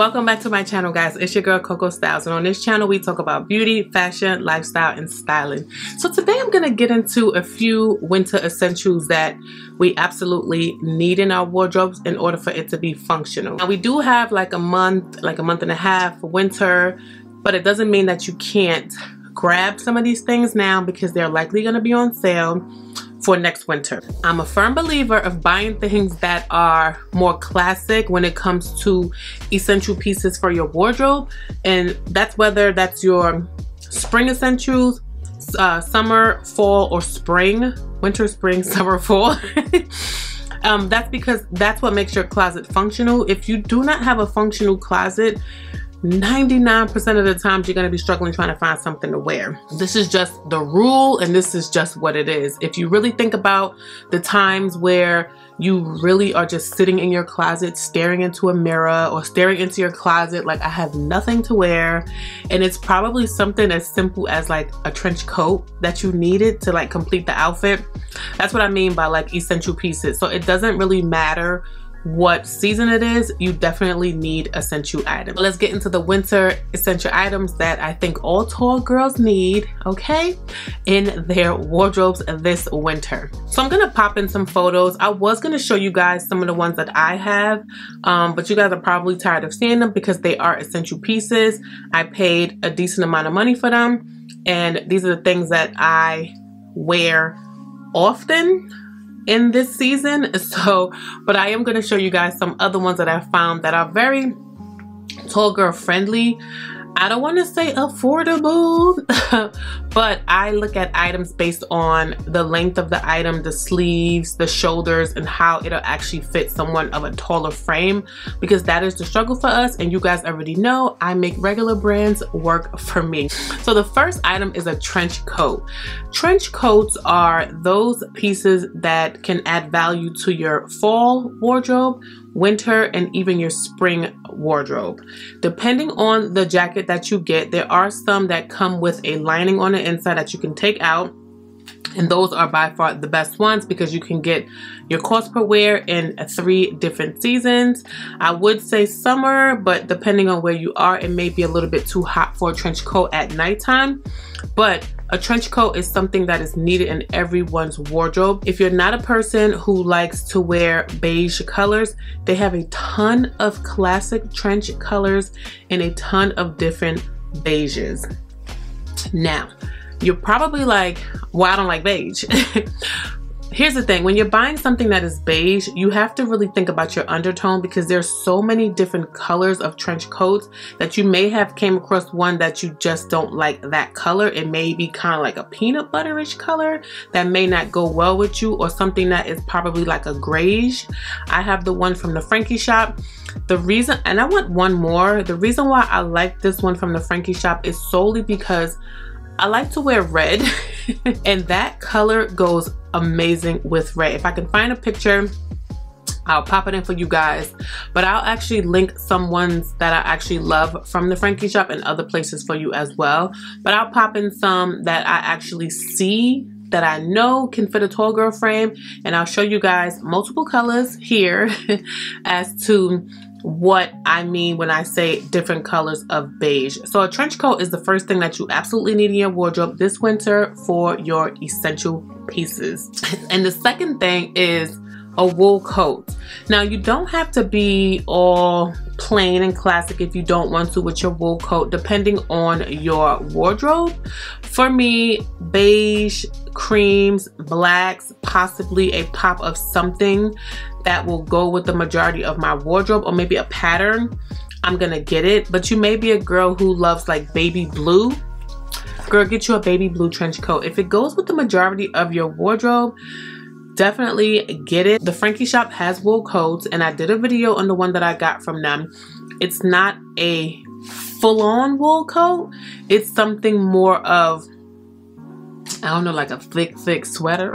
Welcome back to my channel, guys. It's your girl Coco Styles, and on this channel we talk about beauty, fashion, lifestyle, and styling. So today I'm gonna get into a few winter essentials that we absolutely need in our wardrobes in order for it to be functional. Now we do have like a month and a half for winter, but it doesn't mean that you can't grab some of these things now because they're likely gonna be on sale for next winter. I'm a firm believer of buying things that are more classic when it comes to essential pieces for your wardrobe, and that's whether that's your spring essentials, summer, fall, or spring, winter, spring, summer, fall. That's because that's what makes your closet functional. If you do not have a functional closet, 99% of the times you're going to be struggling trying to find something to wear. This is just the rule, and this is just what it is. If you really think about the times where you really are just sitting in your closet staring into a mirror or staring into your closet like, I have nothing to wear, and it's probably something as simple as like a trench coat that you needed to like complete the outfit. That's what I mean by like essential pieces. So it doesn't really matter what season it is, you definitely need essential items. Let's get into the winter essential items that I think all tall girls need, okay, in their wardrobes this winter. So I'm gonna pop in some photos. I was gonna show you guys some of the ones that I have, but you guys are probably tired of seeing them because they are essential pieces. I paid a decent amount of money for them, and these are the things that I wear often in this season. So, but I am going to show you guys some other ones that I found that are very tall girl friendly. I don't want to say affordable, but I look at items based on the length of the item, the sleeves, the shoulders, and how it'll actually fit someone of a taller frame, because that is the struggle for us. And you guys already know I make regular brands work for me. So the first item is a trench coat. Trench coats are those pieces that can add value to your fall wardrobe, winter, and even your spring wardrobe. Depending on the jacket that you get, there are some that come with a lining on the inside that you can take out, and those are by far the best ones because you can get your cost per wear in 3 different seasons. I would say summer, but depending on where you are, it may be a little bit too hot for a trench coat at nighttime. But a trench coat is something that is needed in everyone's wardrobe. If you're not a person who likes to wear beige colors, they have a ton of classic trench colors and a ton of different beiges. Now, you're probably like, well, I don't like beige. Here's the thing, when you're buying something that is beige, you have to really think about your undertone because there's so many different colors of trench coats that you may have came across one that you just don't like that color. It may be kind of like a peanut butterish color that may not go well with you, or something that is probably like a grayish. I have the one from the Frankie Shop. The reason, and I want one more, the reason why I like this one from the Frankie Shop is solely because I like to wear red and that color goes amazing with red. If I can find a picture, I'll pop it in for you guys, but I'll actually link some ones that I actually love from the Frankie Shop and other places for you as well. But I'll pop in some that I actually see that I know can fit a tall girl frame, and I'll show you guys multiple colors here as to what I mean when I say different colors of beige. So a trench coat is the first thing that you absolutely need in your wardrobe this winter for your essential pieces. And the second thing is a wool coat. Now, you don't have to be all plain and classic if you don't want to with your wool coat, depending on your wardrobe. For me, beige, creams, blacks, possibly a pop of something that will go with the majority of my wardrobe, or maybe a pattern, I'm gonna get it. But you may be a girl who loves like baby blue. Girl, get you a baby blue trench coat. If it goes with the majority of your wardrobe, definitely get it. The Frankie Shop has wool coats, and I did a video on the one that I got from them. It's not a full-on wool coat. It's something more of, I don't know, like a thick sweater.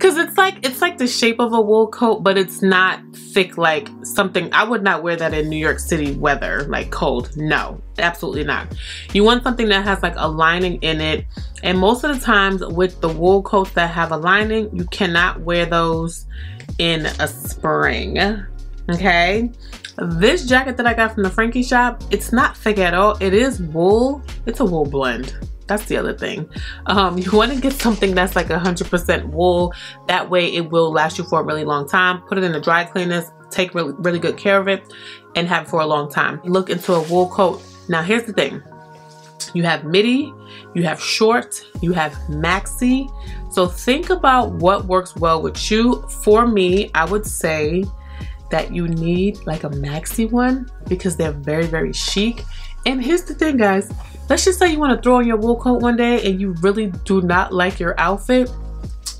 Cause it's like the shape of a wool coat, but it's not thick like something. I would not wear that in New York City weather, like cold. No, absolutely not. You want something that has like a lining in it. And most of the times with the wool coats that have a lining, you cannot wear those in a spring. Okay, This jacket that I got from the Frankie Shop, it's not thick at all. It is wool. It's a wool blend. That's the other thing. You want to get something that's like 100% wool. That way it will last you for a really long time. Put it in the dry cleaners. Take really good care of it and have it for a long time. Look into a wool coat. Now here's the thing. You have midi, you have short, you have maxi. So think about what works well with you. For me, I would say that you need like a maxi one because they're very, very chic. And here's the thing, guys. Let's just say you want to throw on your wool coat one day and you really do not like your outfit.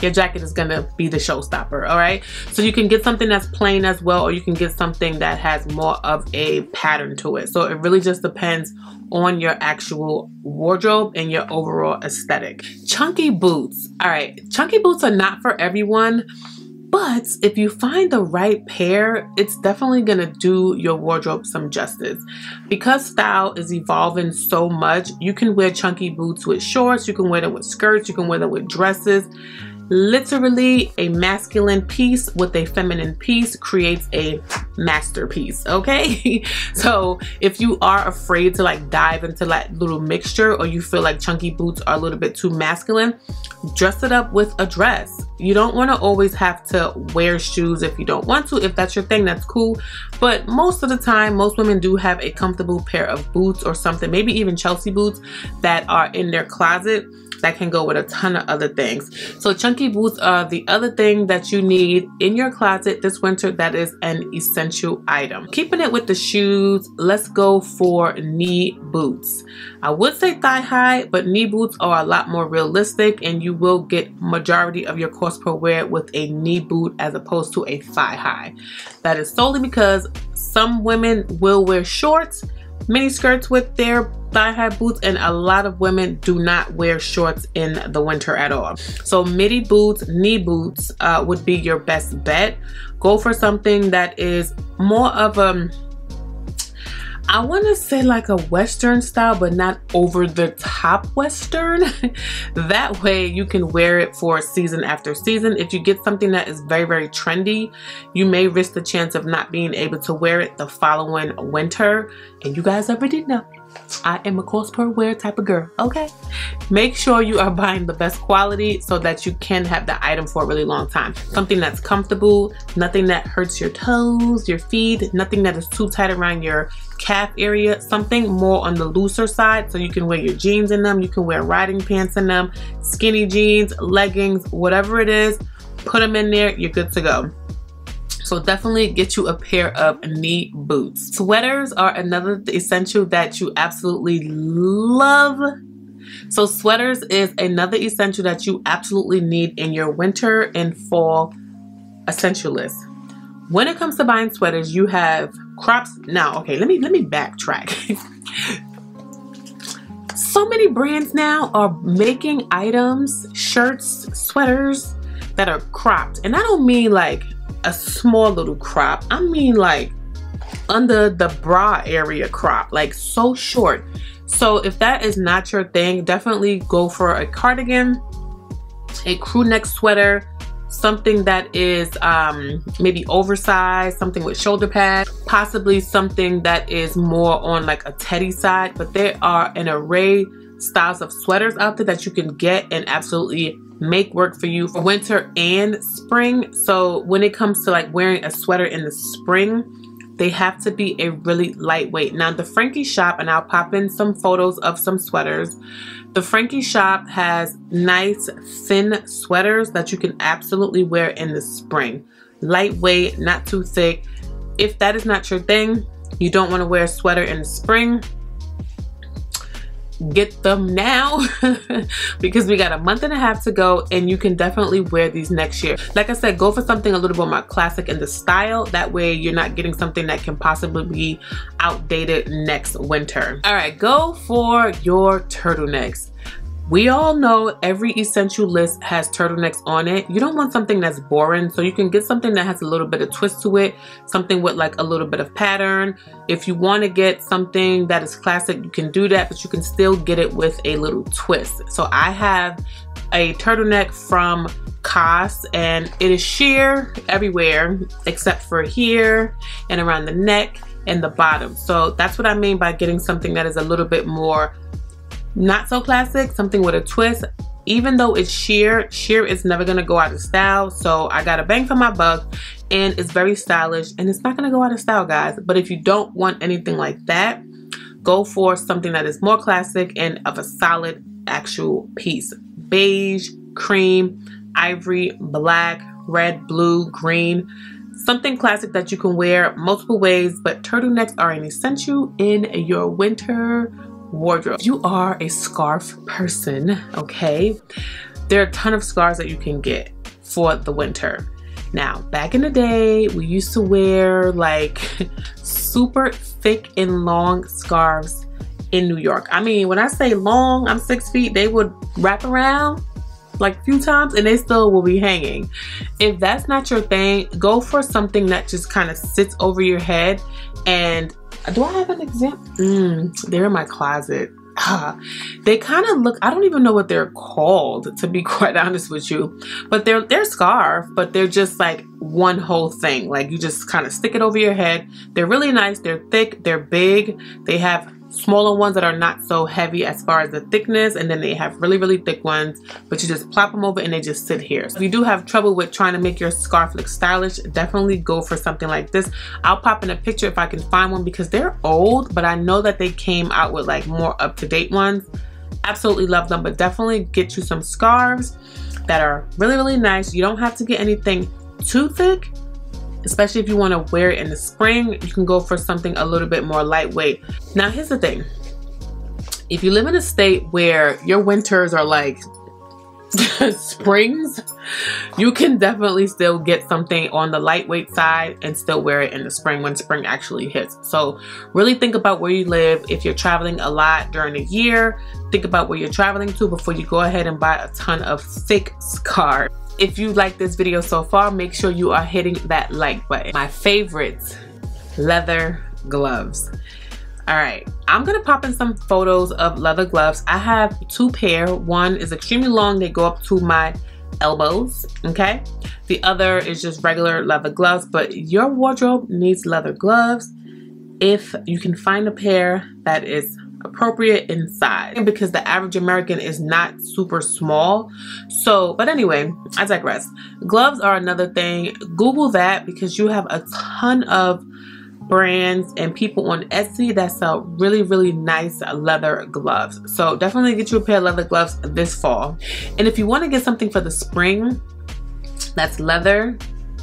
Your jacket is gonna be the showstopper, all right? So you can get something that's plain as well, or you can get something that has more of a pattern to it. So it really just depends on your actual wardrobe and your overall aesthetic. Chunky boots, all right. Chunky boots are not for everyone, but if you find the right pair, it's definitely gonna do your wardrobe some justice. Because style is evolving so much, you can wear chunky boots with shorts, you can wear them with skirts, you can wear them with dresses. Literally, a masculine piece with a feminine piece creates a masterpiece, okay? So if you are afraid to like dive into that little mixture, or you feel like chunky boots are a little bit too masculine, dress it up with a dress. You don't want to always have to wear shoes if you don't want to. If that's your thing, that's cool. But most of the time, most women do have a comfortable pair of boots or something, maybe even Chelsea boots that are in their closet that can go with a ton of other things. So chunky boots are the other thing that you need in your closet this winter. That is an essential item. Keeping it with the shoes, let's go for knee boots. I would say thigh high, but knee boots are a lot more realistic, and you will get majority of your cost per wear with a knee boot as opposed to a thigh high. That is solely because some women will wear shorts, mini skirts with their thigh-high boots, and a lot of women do not wear shorts in the winter at all. So midi boots, knee boots would be your best bet. Go for something that is more of a, I want to say like a Western style, but not over the top Western. That way you can wear it for season after season. If you get something that is very, very trendy, you may risk the chance of not being able to wear it the following winter. And you guys already know, I am a cost per wear type of girl, okay? Make sure you are buying the best quality so that you can have the item for a really long time. Something that's comfortable, nothing that hurts your toes, your feet, nothing that is too tight around your calf area, something more on the looser side so you can wear your jeans in them, you can wear riding pants in them, skinny jeans, leggings, whatever it is, put them in there, you're good to go. So definitely get you a pair of knee boots. Sweaters are another essential that you absolutely love. So sweaters is another essential that you absolutely need in your winter and fall essential list. When it comes to buying sweaters, you have crops. Now, okay, let me backtrack. So many brands now are making items, shirts, sweaters that are cropped. And I don't mean like a small little crop. I mean like under the bra area crop, like so short. So if that is not your thing, definitely go for a cardigan, a crew neck sweater, something that is maybe oversized, something with shoulder pads, possibly something that is more on like a teddy side. But there are an array styles of sweaters out there that you can get and absolutely make work for you for winter and spring. So when it comes to like wearing a sweater in the spring, they have to be a really lightweight. Now the Frankie Shop, and I'll pop in some photos of some sweaters, the Frankie Shop has nice thin sweaters that you can absolutely wear in the spring. Lightweight, not too thick. If that is not your thing, you don't want to wear a sweater in the spring, get them now because we got a month and a half to go, and you can definitely wear these next year. Like I said, go for something a little bit more classic in the style. That way you're not getting something that can possibly be outdated next winter. All right, go for your turtlenecks. We all know every essential list has turtlenecks on it. You don't want something that's boring, so you can get something that has a little bit of twist to it, something with like a little bit of pattern. If you want to get something that is classic, you can do that, but you can still get it with a little twist. So I have a turtleneck from COS, and it is sheer everywhere except for here and around the neck and the bottom. So that's what I mean by getting something that is a little bit more not so classic, something with a twist. Even though it's sheer, sheer is never gonna go out of style, so I got a bang for my buck, and it's very stylish, and it's not gonna go out of style, guys. But if you don't want anything like that, go for something that is more classic and of a solid actual piece. Beige, cream, ivory, black, red, blue, green. Something classic that you can wear multiple ways, but turtlenecks are an essential in your winter wardrobe. If you are a scarf person, okay, there are a ton of scarves that you can get for the winter. Now, back in the day, we used to wear like super thick and long scarves in New York. I mean, when I say long, I'm 6 feet, they would wrap around like a few times and they still will be hanging. If that's not your thing, go for something that just kind of sits over your head. And do I have an example? They're in my closet. They kind of look, I don't even know what they're called, to be quite honest with you, but they're scarf, but they're just like one whole thing. Like you just kind of stick it over your head. They're really nice. They're thick. They're big. They have smaller ones that are not so heavy as far as the thickness, and then they have really, really thick ones, but you just plop them over and they just sit here. So if you do have trouble with trying to make your scarf look stylish, definitely go for something like this. I'll pop in a picture if I can find one, because they're old, but I know that they came out with like more up-to-date ones. Absolutely love them, but definitely get you some scarves that are really, really nice. You don't have to get anything too thick, especially if you want to wear it in the spring. You can go for something a little bit more lightweight. Now here's the thing. If you live in a state where your winters are like springs, you can definitely still get something on the lightweight side and still wear it in the spring when spring actually hits. So really think about where you live. If you're traveling a lot during the year, think about where you're traveling to before you go ahead and buy a ton of thick scarves. If you like this video so far, make sure you are hitting that like button. My favorites, leather gloves. All right, I'm gonna pop in some photos of leather gloves. I have two pair. One is extremely long, they go up to my elbows, okay? The other is just regular leather gloves, but your wardrobe needs leather gloves if you can find a pair that is appropriate in size, because the average American is not super small. So, but anyway, I digress. Gloves are another thing. Google that, because you have a ton of brands and people on Etsy that sell really, really nice leather gloves. So definitely get you a pair of leather gloves this fall. And if you want to get something for the spring that's leather,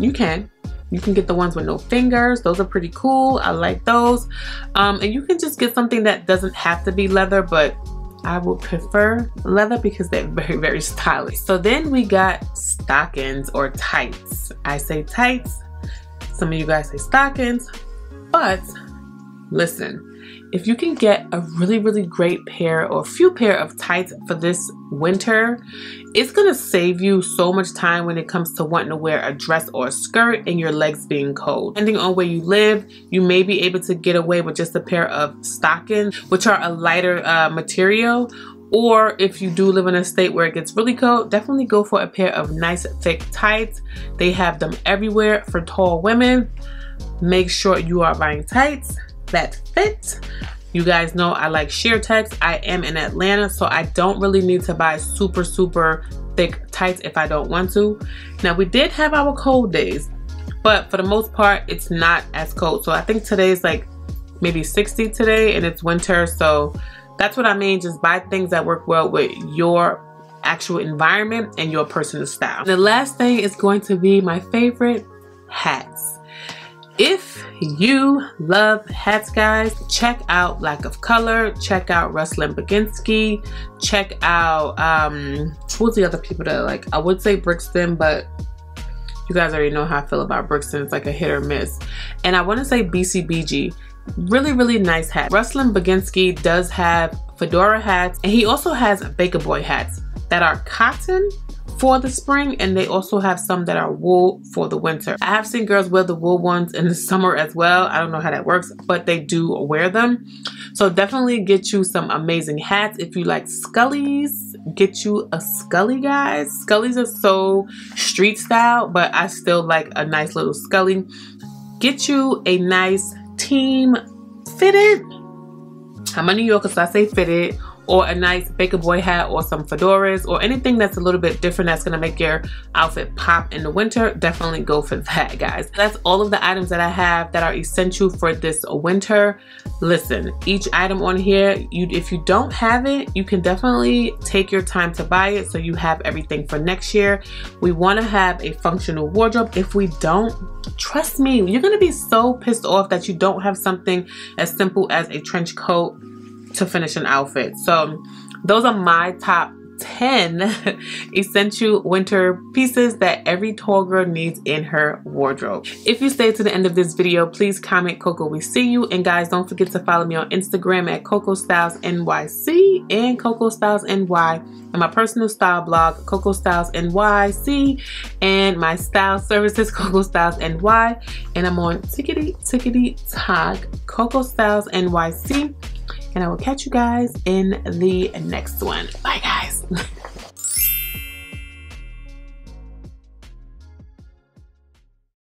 you can. You can get the ones with no fingers. Those are pretty cool. I like those. And you can just get something that doesn't have to be leather, but I would prefer leather because they're very, very stylish. So then we got stockings or tights. I say tights. Some of you guys say stockings. But listen, if you can get a really, really great pair or a few pair of tights for this winter, it's gonna save you so much time when it comes to wanting to wear a dress or a skirt and your legs being cold. Depending on where you live, you may be able to get away with just a pair of stockings, which are a lighter material. Or if you do live in a state where it gets really cold, definitely go for a pair of nice thick tights. They have them everywhere for tall women. Make sure you are buying tights that fit. You guys know I like sheer tights. I am in Atlanta, so I don't really need to buy super, super thick tights if I don't want to. Now, we did have our cold days, but for the most part, it's not as cold. So I think today's like maybe 60 today and it's winter. So that's what I mean. Just buy things that work well with your actual environment and your personal style. And the last thing is going to be my favorite, hats. If you love hats, guys, check out Lack of Color, check out Ruslan Baginski, check out, who's the other people that I like? I would say Brixton, but you guys already know how I feel about Brixton. It's like a hit or miss. And I want to say BCBG. Really, really nice hat. Ruslan Baginski does have fedora hats, and he also has Baker Boy hats that are cotton for the spring, and they also have some that are wool for the winter. I have seen girls wear the wool ones in the summer as well. I don't know how that works, but they do wear them. So definitely get you some amazing hats. If you like scullies, get you a scully, guys. Scullies are so street style, but I still like a nice little scully. Get you a nice team fitted. I'm a New Yorker, so I say fitted, or a nice Baker Boy hat or some fedoras or anything that's a little bit different that's gonna make your outfit pop in the winter. Definitely go for that, guys. That's all of the items that I have that are essential for this winter. Listen, each item on here, if you don't have it, you can definitely take your time to buy it so you have everything for next year. We wanna have a functional wardrobe. If we don't, trust me, you're gonna be so pissed off that you don't have something as simple as a trench coat to finish an outfit. So those are my top 10 essential winter pieces that every tall girl needs in her wardrobe. If you stay to the end of this video, please comment Coco, we see you. And guys, don't forget to follow me on Instagram at Coco Styles NYC and Coco Styles NY, and my personal style blog Coco Styles NYC, and my style services Coco Styles NY, and I'm on tickety-tickety-tock Coco Styles NYC. And I will catch you guys in the next one. Bye, guys.